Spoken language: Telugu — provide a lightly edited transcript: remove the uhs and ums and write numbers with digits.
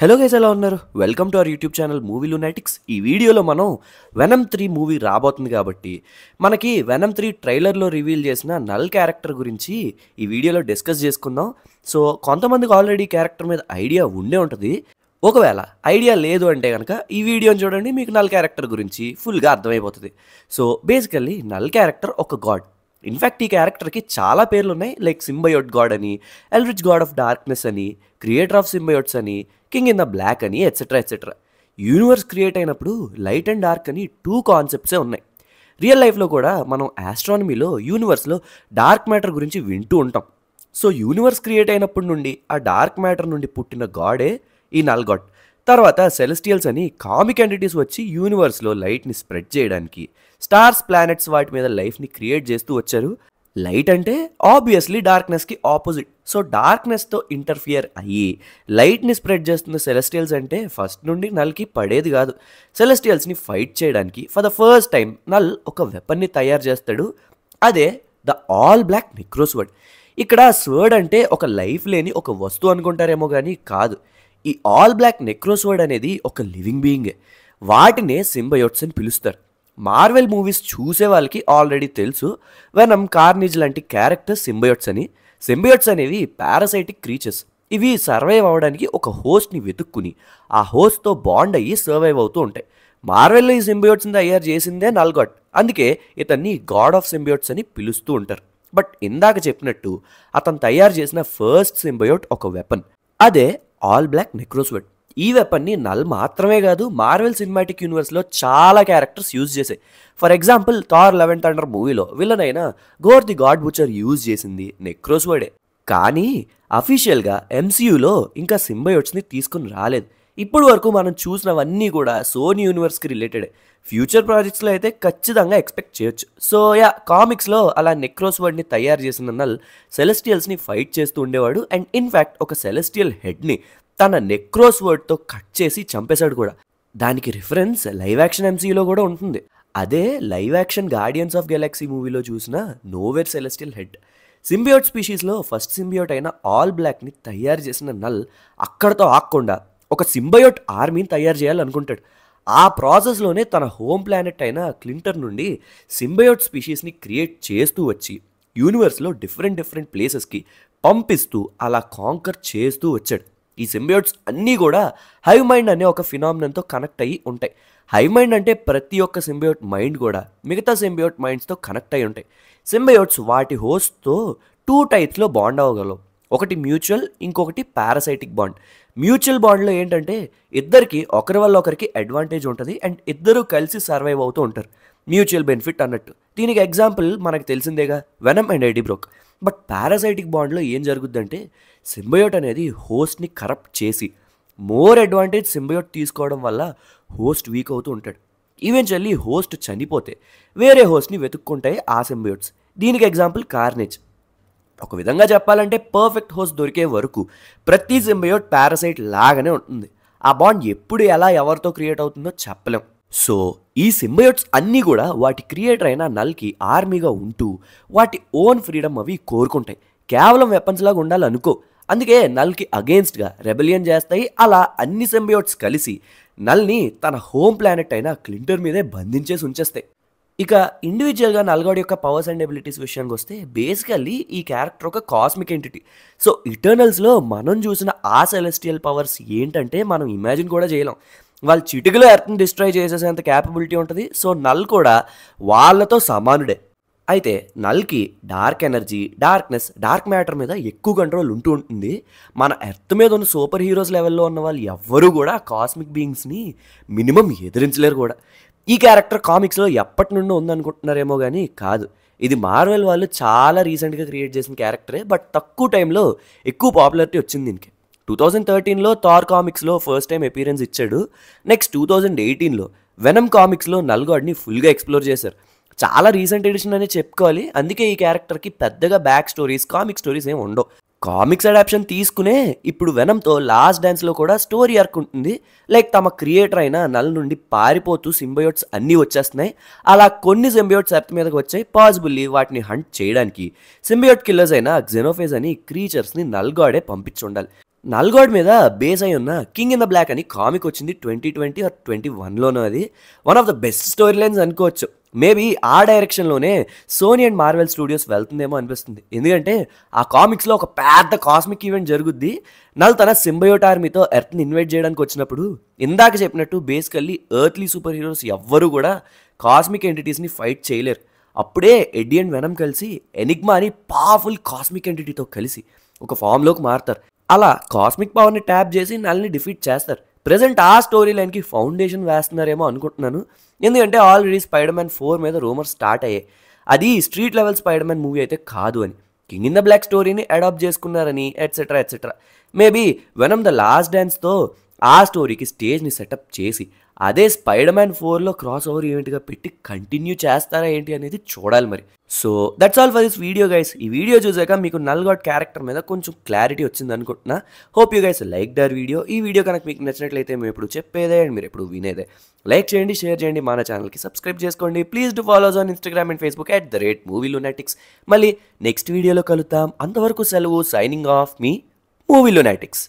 హలో గైస్, ఎలా ఉన్నారు? Welcome to our YouTube channel movie lunatics. ఈ వీడియోలో మనం వెనమ్ 3 మూవీ రాబోతుంది కాబట్టి మనకి వెనమ్ 3 ట్రైలర్లో రివీల్ చేసిన నల్ క్యారెక్టర్ గురించి ఈ వీడియోలో డిస్కస్ చేసుకుందాం. సో కొంతమందికి ఆల్రెడీ క్యారెక్టర్ మీద ఐడియా ఉండే ఉంటుంది. ఒకవేళ ఐడియా లేదు అంటే కనుక ఈ వీడియోని చూడండి, మీకు నల్ క్యారెక్టర్ గురించి ఫుల్గా అర్థమైపోతుంది. సో బేసికల్లీ నల్ క్యారెక్టర్ ఒక గాడ్. ఇన్ఫ్యాక్ట్ ఈ క్యారెక్టర్కి చాలా పేర్లు ఉన్నాయి. లైక్ సింబయోట్ గాడ్ అని, ఎల్రిచ్ గాడ్ ఆఫ్ డార్క్నెస్ అని, క్రియేటర్ ఆఫ్ సింబయోట్స్ అని, కింగ్ ఇన్ ద బ్లాక్ అని, ఎట్సెట్రా ఎట్సెట్రా. యూనివర్స్ క్రియేట్ అయినప్పుడు లైట్ అండ్ డార్క్ అని 2 కాన్సెప్ట్సే ఉన్నాయి. రియల్ లైఫ్లో కూడా మనం ఆస్ట్రానమీలో యూనివర్స్లో డార్క్ మ్యాటర్ గురించి వింటూ ఉంటాం. సో యూనివర్స్ క్రియేట్ అయినప్పటి నుండి ఆ డార్క్ మ్యాటర్ నుండి పుట్టిన గాడే ఈ నల్ గాడ్. తర్వాత సెలెస్టియల్స్ అని కామిక్ ఎంటిటీస్ వచ్చి యూనివర్స్లో లైట్ని స్ప్రెడ్ చేయడానికి స్టార్స్, ప్లానెట్స్ వాటి మీద లైఫ్ని క్రియేట్ చేస్తూ వచ్చారు. లైట్ అంటే ఆబ్వియస్లీ డార్క్నెస్కి ఆపోజిట్. సో డార్క్నెస్తో ఇంటర్ఫియర్ అయ్యి లైట్ని స్ప్రెడ్ చేస్తున్న సెలెస్టియల్స్ అంటే ఫస్ట్ నుండి నల్కి పడేది కాదు. సెలెస్టియల్స్ని ఫైట్ చేయడానికి for the first time Knull ఒక వెపన్ని తయారు చేస్తాడు. అదే ద ఆల్ బ్లాక్ నెక్రోస్వర్డ్. ఇక్కడ స్వర్డ్ అంటే ఒక లైఫ్ లేని ఒక వస్తువు అనుకుంటారేమో, కానీ కాదు. ఈ ఆల్ బ్లాక్ నెక్రోస్వర్డ్ అనేది ఒక లివింగ్ బీయింగే. వాటినే సింబయోట్స్ అని పిలుస్తారు. మార్వెల్ మూవీస్ చూసే వాళ్ళకి ఆల్రెడీ తెలుసు వెనమ్, కార్నిజ్ లాంటి క్యారెక్టర్ సింబయోట్స్ అని. సింబయోట్స్ అనేవి పారాసైటిక్ క్రీచర్స్. ఇవి సర్వైవ్ అవ్వడానికి ఒక హోస్ట్ని వెతుక్కుని ఆ హోస్ట్తో బాండ్ అయ్యి సర్వైవ్ అవుతూ ఉంటాయి. మార్వెల్లో ఈ సింబయోట్స్ని తయారు చేసిందే నల్ గాడ్. అందుకే ఇతన్ని గాడ్ ఆఫ్ సింబయోట్స్ అని పిలుస్తూ ఉంటారు. బట్ ఇందాక చెప్పినట్టు అతను తయారు చేసిన ఫస్ట్ సింబయోట్ ఒక వెపన్, అదే ఆల్ బ్లాక్ నెక్రోస్వర్డ్. ఈ వెపన్ని నల్ మాత్రమే కాదు, మార్వెల్ సినిమాటిక్ యూనివర్స్లో చాలా క్యారెక్టర్స్ యూజ్ చేశాయి. For example, Thor love and thunder మూవీలో విలన్ అయిన Gorr the God butcher use చేసింది నెక్రోస్వర్డే. కానీ అఫీషియల్గా ఎంసీయూలో ఇంకా సింబయోట్స్ని తీసుకుని రాలేదు. ఇప్పుడు వరకు మనం చూసినవన్నీ కూడా సోనీ యూనివర్స్కి రిలేటెడే. ఫ్యూచర్ ప్రాజెక్ట్స్లో అయితే ఖచ్చితంగా ఎక్స్పెక్ట్ చేయొచ్చు. సో యా, కామిక్స్లో అలా నెక్రోస్వర్డ్ని తయారు చేసిన నల్ సెలెస్టియల్స్ని ఫైట్ చేస్తూ ఉండేవాడు. అండ్ ఇన్ఫ్యాక్ట్ ఒక సెలెస్టియల్ హెడ్ని తన నెక్రోస్వర్డ్తో కట్ చేసి చంపేశాడు కూడా. దానికి రిఫరెన్స్ లైవ్ యాక్షన్ ఎంసీయూలో కూడా ఉంటుంది. అదే live action guardians of Galaxy మూవీలో చూసిన నోవేర్ సెలెస్టియల్ హెడ్. సింబియోట్ స్పీషీస్లో ఫస్ట్ సింబియోట్ అయిన ఆల్ బ్లాక్ని తయారు చేసిన నల్ అక్కడతో ఆగకుండా ఒక సింబయోట్ ఆర్మీని తయారు చేయాలనుకుంటాడు. ఆ ప్రాసెస్లోనే తన హోమ్ ప్లానెట్ అయిన క్లింటర్ నుండి సింబయోట్ స్పీషీస్ని క్రియేట్ చేస్తూ వచ్చి యూనివర్స్లో డిఫరెంట్ డిఫరెంట్ ప్లేసెస్కి పంపిస్తూ అలా కాంకర్ చేస్తూ వచ్చాడు. ఈ సింబయోట్స్ అన్నీ కూడా హైవ్ మైండ్ అనే ఒక ఫినామినన్తో కనెక్ట్ అయ్యి ఉంటాయి. హైవ్ మైండ్ అంటే ప్రతి ఒక్క సింబయోట్ మైండ్ కూడా మిగతా సింబయోట్ మైండ్స్తో కనెక్ట్ అయ్యి ఉంటాయి. సింబయోట్స్ వాటి హోస్ట్తో 2 టైప్స్లో బాండ్ అవ్వగలవు. ఒకటి మ్యూచువల్, ఇంకొకటి పారాసైటిక్ బాండ్. మ్యూచువల్ బాండ్లో ఏంటంటే ఇద్దరికి ఒకరి వల్ల ఒకరికి అడ్వాంటేజ్ ఉంటుంది అండ్ ఇద్దరూ కలిసి సర్వైవ్ అవుతూ ఉంటారు. మ్యూచువల్ బెనిఫిట్ అన్నట్టు. దీనికి ఎగ్జాంపుల్ మనకు తెలిసిందేగా Venom and Eddie Brock. But parasitic బాండ్లో ఏం జరుగుద్దంటే సింబయోట్ అనేది హోస్ట్ని కరప్ట్ చేసి మోర్ అడ్వాంటేజ్ సింబయోట్ తీసుకోవడం వల్ల హోస్ట్ వీక్ అవుతూ ఉంటాడు. ఈవెన్చువల్లీ హోస్ట్ చనిపోతే వేరే హోస్ట్ని వెతుక్కుంటాయి ఆ సింబయోట్స్. దీనికి ఎగ్జాంపుల్ కార్నేజ్. ఒక విధంగా చెప్పాలంటే పర్ఫెక్ట్ హోస్ట్ దొరికే వరకు ప్రతి సింబయోట్ పారాసైట్ లాగానే ఉంటుంది. ఆ బాండ్ ఎప్పుడు ఎలా ఎవరితో క్రియేట్ అవుతుందో చెప్పలేం. సో ఈ సింబయోట్స్ అన్నీ కూడా వాటి క్రియేటర్ అయిన నల్కి ఆర్మీగా ఉంటూ వాటి ఓన్ ఫ్రీడమ్ అవి కోరుకుంటాయి. కేవలం వెపన్స్ లాగా ఉండాలనుకో. అందుకే నల్కి అగెయిన్స్ట్గా రెబెలియన్ చేస్తాయి. అలా అన్ని సింబయోట్స్ కలిసి నల్ని తన హోమ్ ప్లానెట్ అయిన క్లింటర్ మీదే బంధించేసి ఉంచేస్తాయి. ఇక ఇండివిజువల్గా నల్గాడ్ యొక్క పవర్స్ అండ్ ఎబిలిటీస్ విషయానికి వస్తే బేసికల్లీ ఈ క్యారెక్టర్ ఒక కాస్మిక్ ఎంటిటీ. సో ఇటర్నల్స్లో మనం చూసిన ఆ సెలెస్టియల్ పవర్స్ ఏంటంటే మనం ఇమాజిన్ కూడా చేయలేం. వాళ్ళు చిటికలో ఎర్త్ని డిస్ట్రాయ్ చేసేసేంత క్యాపబిలిటీ ఉంటుంది. సో నల్ కూడా వాళ్ళతో సమానుడే. అయితే నల్కి dark energy, darkness, dark matter మీద ఎక్కువ కంట్రోల్ ఉంటూ ఉంటుంది. మన ఎర్త్ మీద ఉన్న సూపర్ హీరోస్ లెవెల్లో ఉన్న వాళ్ళు ఎవ్వరూ కూడా కాస్మిక్ బీయింగ్స్ని మినిమం ఎదిరించలేరు కూడా. ఈ క్యారెక్టర్ కామిక్స్లో ఎప్పటి నుండి ఉందనుకుంటున్నారేమో, కానీ కాదు. ఇది మార్వెల్ వాళ్ళు చాలా రీసెంట్గా క్రియేట్ చేసిన క్యారెక్టరే. బట్ తక్కువ టైంలో ఎక్కువ పాపులారిటీ వచ్చింది దీనికి. 2013లో థార్ కామిక్స్లో ఫస్ట్ టైం అపీరెన్స్ ఇచ్చాడు. నెక్స్ట్ 2018లో వెనమ్ కామిక్స్లో నల్ గాడ్ని ఫుల్గా ఎక్స్ప్లోర్ చేశారు. చాలా రీసెంట్ ఎడిషన్ అనే చెప్పుకోవాలి. అందుకే ఈ క్యారెక్టర్కి పెద్దగా బ్యాక్ స్టోరీస్, కామిక్ స్టోరీస్ ఏమి ఉండవు. కామిక్స్ అడాప్షన్ తీసుకునే ఇప్పుడు వెనమ్తో లాస్ట్ డ్యాన్స్లో కూడా స్టోరీ ఆర్క్ ఉంటుంది. లైక్ తమ క్రియేటర్ అయిన నల్ నుండి పారిపోతూ సింబయోట్స్ అన్నీ వచ్చేస్తున్నాయి. అలా కొన్ని సింబయోట్స్ ఎర్త్ మీదకి వచ్చాయి. పాజిబుల్లీ వాటిని హంట్ చేయడానికి సింబయోట్ కిల్లర్స్ అయిన జెనోఫేజ్ అని క్రీచర్స్ని నల్ గాడే పంపించి ఉండాలి. నల్గోడ్ మీద బేస్ అయి ఉన్న కింగ్ ఇన్ ద బ్లాక్ అని కామిక్ వచ్చింది 2020 or 2021లోనూ. అది one of the best story lines అనుకోవచ్చు. మేబీ ఆ డైరెక్షన్లోనే సోనీ అండ్ మార్వెల్ స్టూడియోస్ వెళ్తుందేమో అనిపిస్తుంది. ఎందుకంటే ఆ కామిక్స్లో ఒక పెద్ద కాస్మిక్ ఈవెంట్ జరుగుద్ది. నల్ తన సింబయోట్ ఆర్మీతో ఎర్త్ని ఇన్వైట్ చేయడానికి వచ్చినప్పుడు ఇందాక చెప్పినట్టు బేసికల్లీ ఎర్త్లీ సూపర్ హీరోస్ ఎవ్వరూ కూడా కాస్మిక్ ఎంటిటీస్ని ఫైట్ చేయలేరు. అప్పుడే ఎడ్డీ అండ్ వెనం కలిసి ఎనిగ్మాని పవర్ఫుల్ కాస్మిక్ ఎంటిటీతో కలిసి ఒక ఫామ్లోకి మారుతారు. అలా కాస్మిక్ పవర్ని ట్యాప్ చేసి నల్ని డిఫీట్ చేస్తారు. ప్రజెంట్ ఆ స్టోరీ లైన్కి ఫౌండేషన్ వేస్తున్నారేమో అనుకుంటున్నాను. ఎందుకంటే ఆల్రెడీ Spider-Man 4 మీద రూమర్స్ స్టార్ట్ అయ్యాయి, అది స్ట్రీట్ లెవెల్ Spider-Man మూవీ అయితే కాదు అని, కింగ్ ఇన్ ద బ్లాక్ స్టోరీని అడాప్ట్ చేసుకున్నారని, etcetera etcetera. Maybe Venom the last డ్యాన్స్తో ఆ స్టోరీకి స్టేజ్ని సెటప్ చేసి అదే Spider-Man 4లో క్రాస్ ఓవర్ ఈవెంట్గా పెట్టి కంటిన్యూ చేస్తారా ఏంటి అనేది చూడాలి మరి. So that's all for this video guys. ఈ వీడియో చూసాక మీకు నల్గోడ్ క్యారెక్టర్ మీద కొంచెం క్లారిటీ వచ్చింది అనుకుంటున్నా. Hope you guys like the video. ఈ వీడియో కనుక మీకు నచ్చినట్లయితే మేము ఇప్పుడు చెప్పేదే అండ్ మీరు ఇప్పుడు వినేదే. లైక్ చేయండి, షేర్ చేయండి, మన ఛానల్కి సబ్స్క్రైబ్ చేసుకోండి. Please do follows on Instagram and Facebook @MovieLunatics. మళ్ళీ నెక్స్ట్ వీడియోలో కలుద్దాం. అంతవరకు సెలవు. సైనింగ్ ఆఫ్ మీ మూవీ లునాటిక్స్.